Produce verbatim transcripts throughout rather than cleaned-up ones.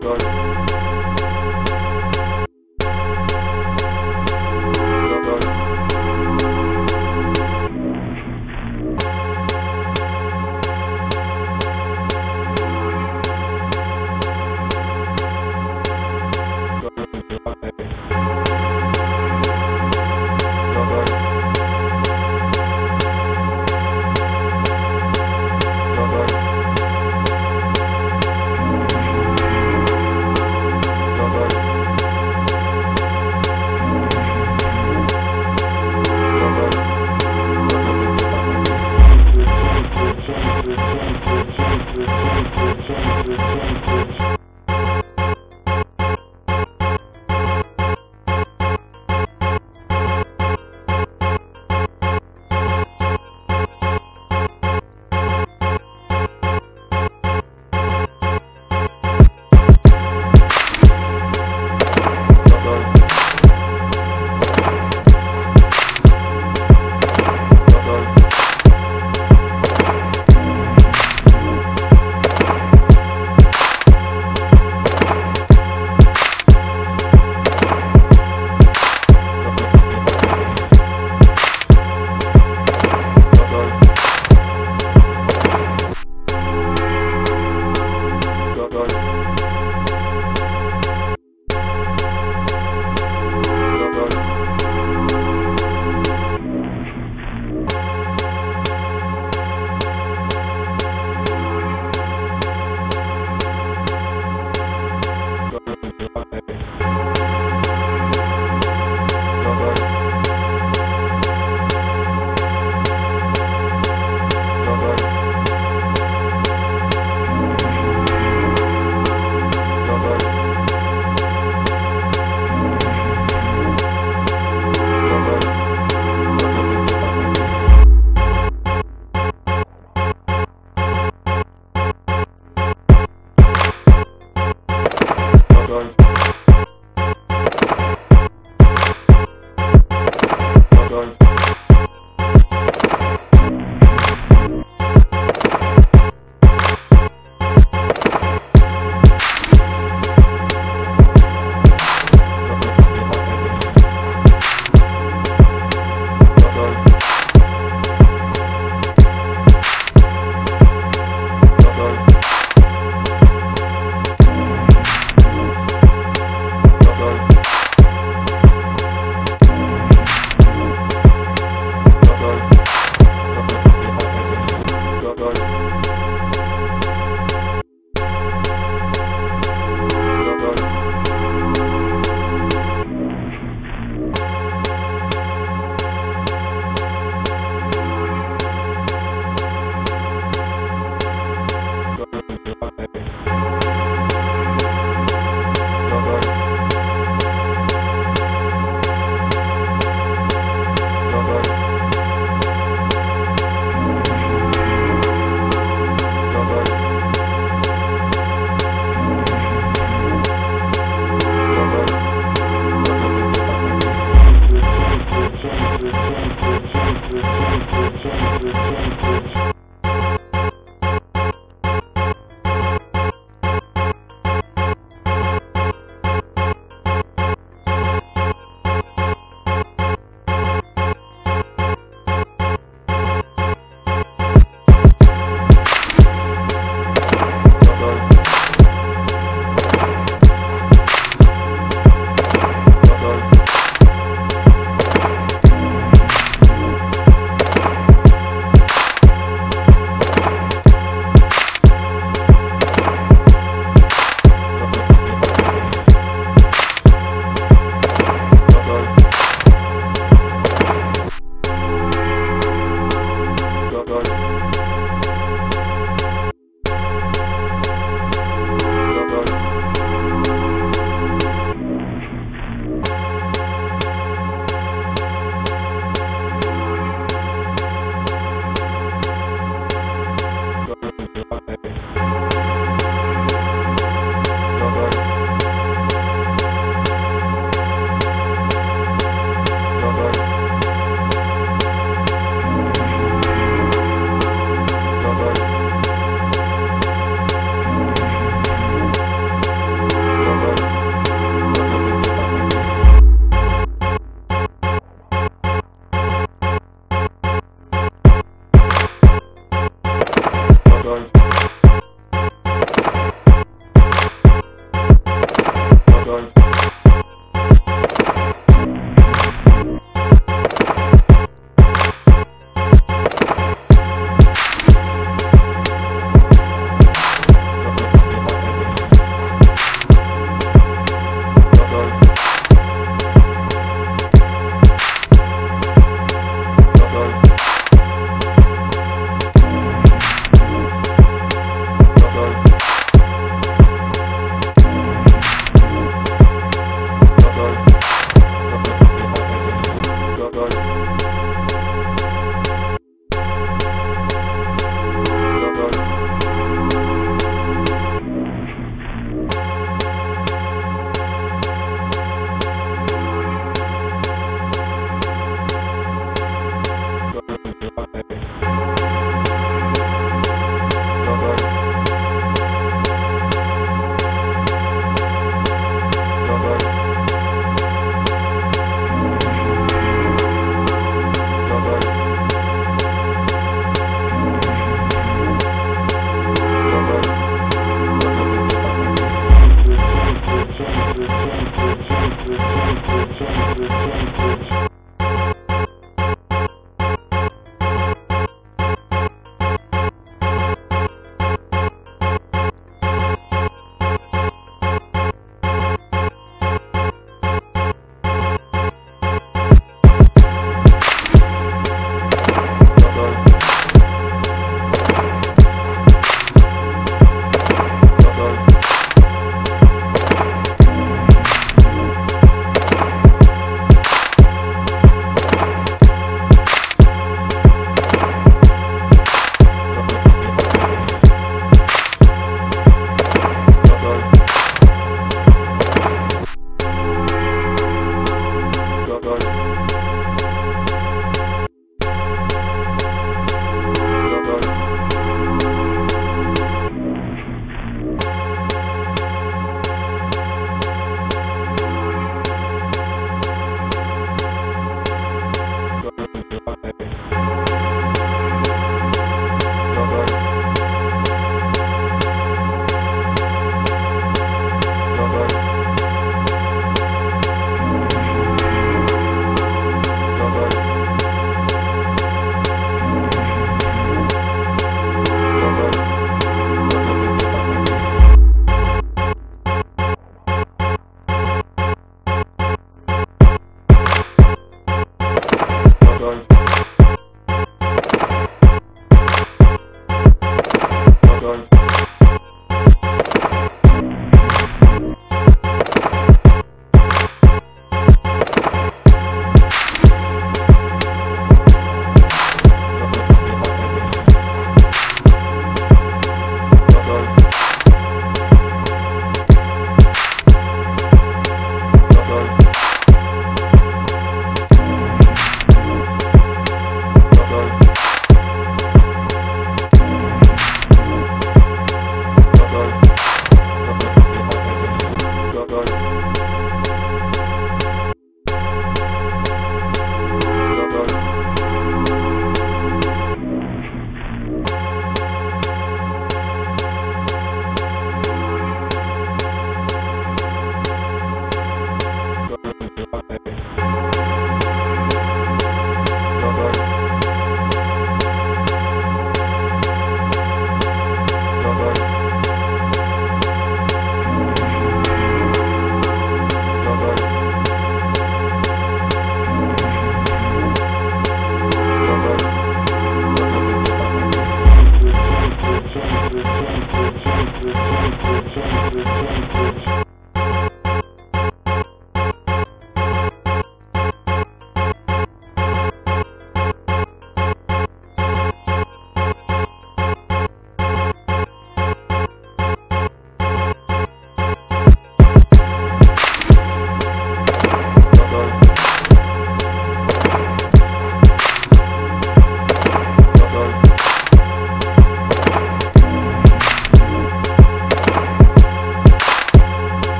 go, go, go. We'll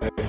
Okay.